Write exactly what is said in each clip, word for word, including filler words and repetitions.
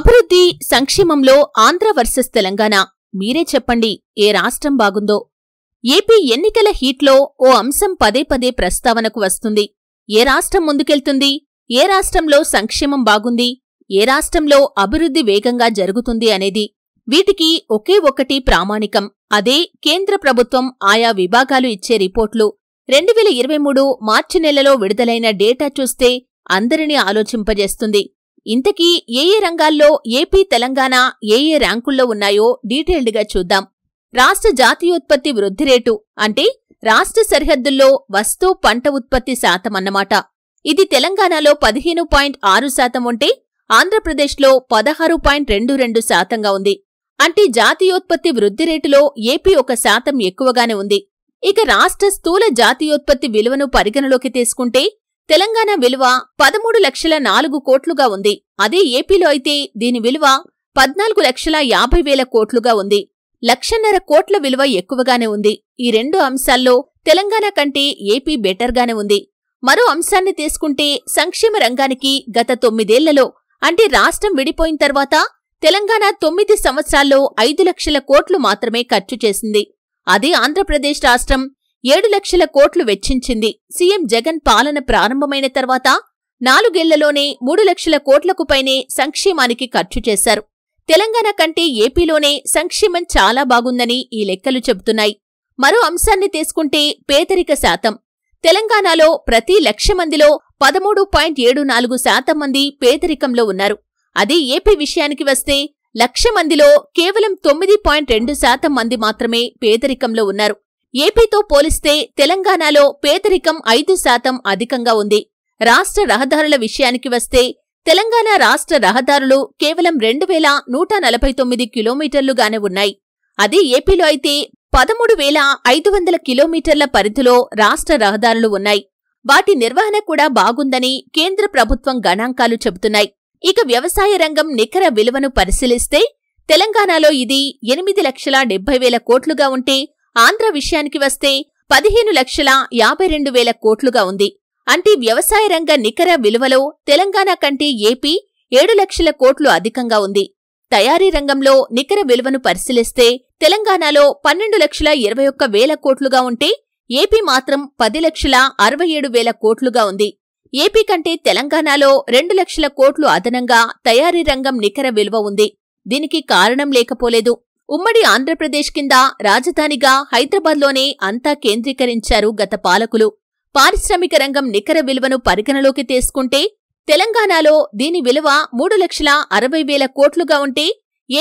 అభివృద్ధి సంక్షేమంలో ఆంధ్ర వర్సెస్ తెలంగాణ మీరే చెప్పండి ఏ రాష్ట్రం బాగుందో. ఏపీ ఎన్నికల హీట్లో ఓ అంశం పదే పదే ప్రస్తావనకు వస్తుంది. ఏ రాష్ట్రం ముందుకెళ్తుంది, ఏ రాష్ట్రంలో సంక్షేమం బాగుంది, ఏ రాష్ట్రంలో అభివృద్ధి వేగంగా జరుగుతుంది అనేది. వీటికి ఒకే ఒకటి ప్రామాణికం, అదే కేంద్ర ప్రభుత్వం ఆయా విభాగాలు ఇచ్చే రిపోర్ట్లు. రెండు వేల ఇరవై మూడు మార్చి నెలలో విడుదలైన డేటా చూస్తే అందరినీ ఆలోచింపజేస్తుంది. ఇంతకీ ఏ ఏ రంగాల్లో ఏపీ తెలంగాణ ఏ ఏ ర్యాంకుల్లో ఉన్నాయో డీటెయిల్డ్గా చూద్దాం. రాష్ట్ర జాతీయోత్పత్తి వృద్ధి రేటు అంటే రాష్ట్ర సరిహద్దుల్లో వస్తు పంట ఉత్పత్తి శాతమన్నమాట. ఇది తెలంగాణలో పదిహేను పాయింట్ ఆరు శాతం ఉంటే ఆంధ్రప్రదేశ్లో పదహారు పాయింట్ రెండు రెండు శాతంగా ఉంది. అంటే జాతీయోత్పత్తి వృద్ధి రేటులో ఏపీ ఒక శాతం ఎక్కువగానే ఉంది. ఇక రాష్ట్ర స్థూల జాతీయోత్పత్తి విలువను పరిగణలోకి తీసుకుంటే తెలంగాణ విలువ పదమూడు లక్షల నాలుగు కోట్లుగా ఉంది. అదే ఏపీలో అయితే దీని విలువ పద్నాలుగు లక్షల యాభై వేల కోట్లుగా ఉంది. లక్షన్నర కోట్ల విలువ ఎక్కువగానే ఉంది. ఈ రెండు అంశాల్లో తెలంగాణ కంటే ఏపీ బెటర్గానే ఉంది. మరో అంశాన్ని తీసుకుంటే సంక్షేమ రంగానికి గత తొమ్మిదేళ్లలో అంటే రాష్ట్రం విడిపోయిన తర్వాత తెలంగాణ తొమ్మిది సంవత్సరాల్లో ఐదు లక్షల కోట్లు మాత్రమే ఖర్చు చేసింది. అదే ఆంధ్రప్రదేశ్ రాష్ట్రం ఏడు లక్షల కోట్లు వెచ్చించింది. సీఎం జగన్ పాలన ప్రారంభమైన తర్వాత నాలుగేళ్లలోనే మూడు లక్షల కోట్లకు పైనే సంక్షేమానికి ఖర్చు చేశారు. తెలంగాణ కంటే ఏపీలోనే సంక్షేమం చాలా బాగుందని ఈ లెక్కలు చెబుతున్నాయి. మరో అంశాన్ని తీసుకుంటే పేదరిక శాతం. తెలంగాణలో ప్రతి లక్ష మందిలో పదమూడు పాయింట్ ఏడు నాలుగు శాతం మంది పేదరికంలో ఉన్నారు. అదే ఏపీ విషయానికి వస్తే లక్ష మందిలో కేవలం తొమ్మిది పాయింట్ రెండు శాతం మంది మాత్రమే పేదరికంలో ఉన్నారు. ఏపీతో పోలిస్తే తెలంగాణలో పేదరికం ఐదు శాతం అధికంగా ఉంది. రాష్ట్ర రహదారుల విషయానికి వస్తే తెలంగాణ రాష్ట్ర రహదారులు కేవలం రెండు వేల నూట నలభై తొమ్మిది కిలోమీటర్లుగానే ఉన్నాయి. అదే ఏపీలో అయితే పదమూడు వేల ఐదు వందల కిలోమీటర్ల పరిధిలో రాష్ట్ర రహదారులు ఉన్నాయి. వాటి నిర్వహణ కూడా బాగుందని కేంద్ర ప్రభుత్వం గణాంకాలు చెబుతున్నాయి. ఇక వ్యవసాయ రంగం నికర విలువను పరిశీలిస్తే తెలంగాణలో ఇది ఎనిమిది లక్షల డెబ్బై వేల కోట్లుగా ఉంటే ఆంధ్ర విషయానికి వస్తే పదిహేను లక్షల యాభై రెండు వేల కోట్లుగా ఉంది. అంటే వ్యవసాయ రంగ నికర విలువలో తెలంగాణ కంటే ఏపీ ఏడు లక్షల కోట్లు అధికంగా ఉంది. తయారీ రంగంలో నికర విలువను పరిశీలిస్తే తెలంగాణలో పన్నెండు లక్షల ఇరవై ఒక్క వేల కోట్లుగా ఉంటే ఏపీ మాత్రం పది లక్షల అరవై ఏడు వేల కోట్లుగా ఉంది. ఏపీ కంటే తెలంగాణలో రెండు లక్షల కోట్లు అదనంగా తయారీ రంగం నికర విలువ ఉంది. దీనికి కారణం లేకపోలేదు. ఉమ్మడి ఆంధ్రప్రదేశ్ కింద రాజధానిగా హైదరాబాద్లోనే అంతా కేంద్రీకరించారు గత పాలకులు. పారిశ్రామిక రంగం నికర విలువను పరిగణలోకి తీసుకుంటే తెలంగాణలో దీని విలువ మూడు లక్షల అరవై వేల కోట్లుగా ఉంటే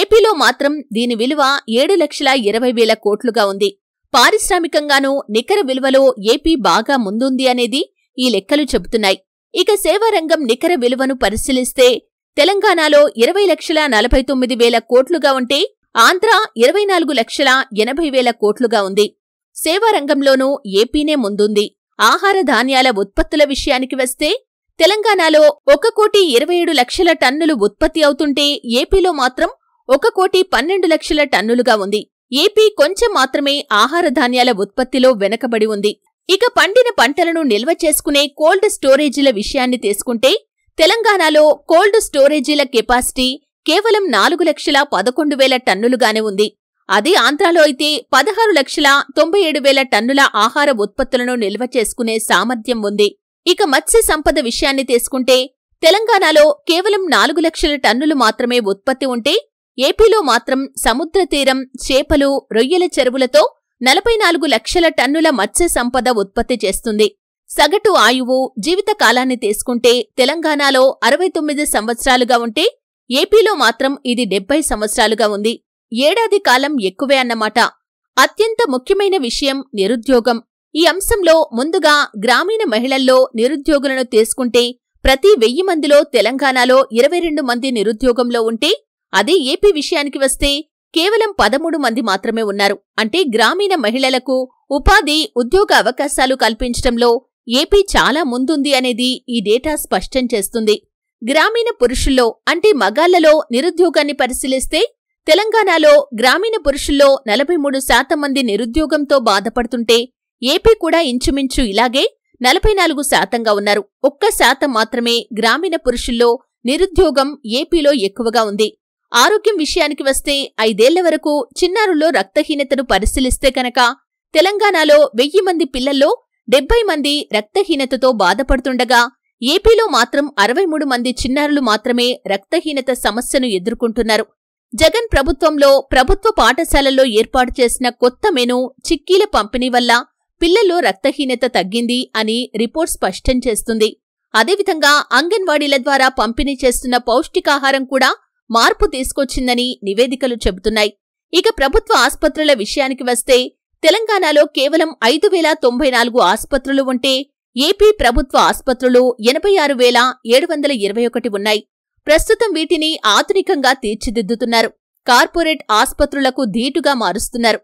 ఏపీలో మాత్రం దీని విలువ ఏడు లక్షల ఇరవై వేల కోట్లుగా ఉంది. పారిశ్రామికంగానూ నికర విలువలో ఏపీ బాగా ముందుంది అనేది ఈ లెక్కలు చెబుతున్నాయి. ఇక సేవారంగం నికర విలువను పరిశీలిస్తే తెలంగాణలో ఇరవై లక్షల నలభై తొమ్మిది వేల కోట్లుగా ఉంటే ఆంధ్ర ఇరవై నాలుగు లక్షల ఎనభై వేల కోట్లుగా ఉంది. సేవారంగంలోనూ ఏపీనే ముందుంది. ఆహార ధాన్యాల ఉత్పత్తుల విషయానికి వస్తే తెలంగాణలో ఒక కోటి ఇరవై ఏడు లక్షల టన్నులు ఉత్పత్తి అవుతుంటే ఏపీలో మాత్రం ఒక కోటి పన్నెండు లక్షల టన్నులుగా ఉంది. ఏపీ కొంచెం మాత్రమే ఆహార ధాన్యాల ఉత్పత్తిలో వెనకబడి ఉంది. ఇక పండిన పంటలను నిల్వ చేసుకునే కోల్డ్ స్టోరేజీల విషయాన్ని తీసుకుంటే తెలంగాణలో కోల్డ్ స్టోరేజీల కెపాసిటీ కేవలం నాలుగు లక్షల పదకొండు వేల టన్నులుగానే ఉంది. అదే ఆంధ్రాలో అయితే పదహారు లక్షల తొంభై ఏడు వేల టన్నుల ఆహార ఉత్పత్తులను నిల్వ చేసుకునే సామర్థ్యం ఉంది. ఇక మత్స్య సంపద విషయాన్ని తీసుకుంటే తెలంగాణలో కేవలం నాలుగు లక్షల టన్నులు మాత్రమే ఉత్పత్తి ఉంటే ఏపీలో మాత్రం సముద్ర తీరం, చేపలు, రొయ్యల చెరువులతో నలభై నాలుగు లక్షల టన్నుల మత్స్య సంపద ఉత్పత్తి చేస్తుంది. సగటు ఆయువు జీవితకాలాన్ని తీసుకుంటే తెలంగాణలో అరవై తొమ్మిది సంవత్సరాలుగా ఉంటే ఏపీలో మాత్రం ఇది డెబ్బై సంవత్సరాలుగా ఉంది. ఏడాది కాలం ఎక్కువే అన్నమాట. అత్యంత ముఖ్యమైన విషయం నిరుద్యోగం. ఈ అంశంలో ముందుగా గ్రామీణ మహిళల్లో నిరుద్యోగులను తీసుకుంటే ప్రతి వెయ్యి మందిలో తెలంగాణలో ఇరవై రెండు మంది నిరుద్యోగంలో ఉంటే అదే ఏపీ విషయానికి వస్తే కేవలం పదమూడు మంది మాత్రమే ఉన్నారు. అంటే గ్రామీణ మహిళలకు ఉపాధి, ఉద్యోగ అవకాశాలు కల్పించడంలో ఏపీ చాలా ముందుంది అనేది ఈ డేటా స్పష్టం చేస్తుంది. గ్రామీణ పురుషుల్లో అంటే మగాళ్లలో నిరుద్యోగాన్ని పరిశీలిస్తే తెలంగాణలో గ్రామీణ పురుషుల్లో నలభై మూడు శాతం మంది నిరుద్యోగంతో బాధపడుతుంటే ఏపీ కూడా ఇంచుమించు ఇలాగే నలభై నాలుగు శాతంగా ఉన్నారు. ఒక్క శాతం మాత్రమే గ్రామీణ పురుషుల్లో నిరుద్యోగం ఏపీలో ఎక్కువగా ఉంది. ఆరోగ్యం విషయానికి వస్తే ఐదేళ్ల వరకు చిన్నారుల్లో రక్తహీనతను పరిశీలిస్తే కనుక తెలంగాణలో వెయ్యి మంది పిల్లల్లో డెబ్బై మంది రక్తహీనతతో బాధపడుతుండగా ఏపీలో మాత్రం అరవై మూడు మంది చిన్నారులు మాత్రమే రక్తహీనత సమస్యను ఎదుర్కొంటున్నారు. జగన్ ప్రభుత్వంలో ప్రభుత్వ పాఠశాలల్లో ఏర్పాటు చేసిన కొత్త మెను చిక్కీల పంపిణీ వల్ల పిల్లల్లో రక్తహీనత తగ్గింది అని రిపోర్ట్ స్పష్టం చేస్తుంది. అదేవిధంగా అంగన్వాడీల ద్వారా పంపిణీ చేస్తున్న పౌష్టికాహారం కూడా మార్పు తీసుకొచ్చిందని నివేదికలు చెబుతున్నాయి. ఇక ప్రభుత్వ ఆస్పత్రుల విషయానికి వస్తే తెలంగాణలో కేవలం ఐదు వేల తొంభై నాలుగు ఆస్పత్రులు ఉంటే ఏపీ ప్రభుత్వ ఆస్పత్రులు ఎనభై ఆరు వేల ఏడు వందల ఇరవై ఒకటి ఉన్నాయి. ప్రస్తుతం వీటిని ఆధునికంగా తీర్చిదిద్దుతున్నారు. కార్పొరేట్ ఆస్పత్రులకు ధీటుగా మారుస్తున్నారు.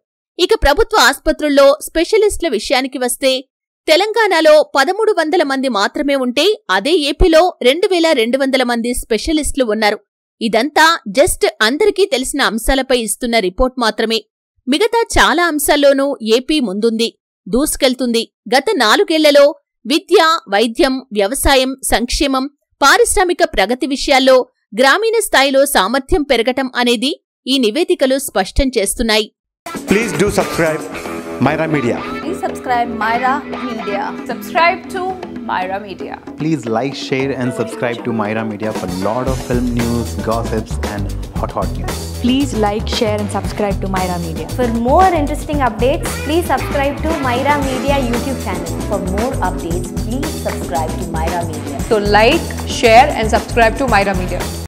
ఇక ప్రభుత్వ ఆస్పత్రుల్లో స్పెషలిస్టుల విషయానికి వస్తే తెలంగాణలో పదమూడు వందల మంది మాత్రమే ఉంటే అదే ఏపీలో రెండు వేల రెండు వందల మంది స్పెషలిస్టులు ఉన్నారు. ఇదంతా జస్ట్ అందరికీ తెలిసిన అంశాలపై ఇస్తున్న రిపోర్ట్ మాత్రమే. మిగతా చాలా అంశాల్లోనూ ఏపీ ముందుంది, దూసుకెళ్తుంది. గత నాలుగేళ్లలో విద్య, వైద్యం, వ్యవసాయం, సంక్షేమం, పారిశ్రామిక ప్రగతి విషయాల్లో గ్రామీణ స్థాయిలో సామర్థ్యం పెరగటం అనేది ఈ నివేదికలు స్పష్టం చేస్తున్నాయి. Please do subscribe Myra Media. Please subscribe Myra Media. Subscribe to Myra Media. Please like, share and subscribe to Myra Media for a lot of film news, gossips and hot hot news. Please like, share and subscribe to Myra Media. For more interesting updates, please subscribe to Myra Media YouTube channel. For more updates, please subscribe to Myra Media. So like, share and subscribe to Myra Media.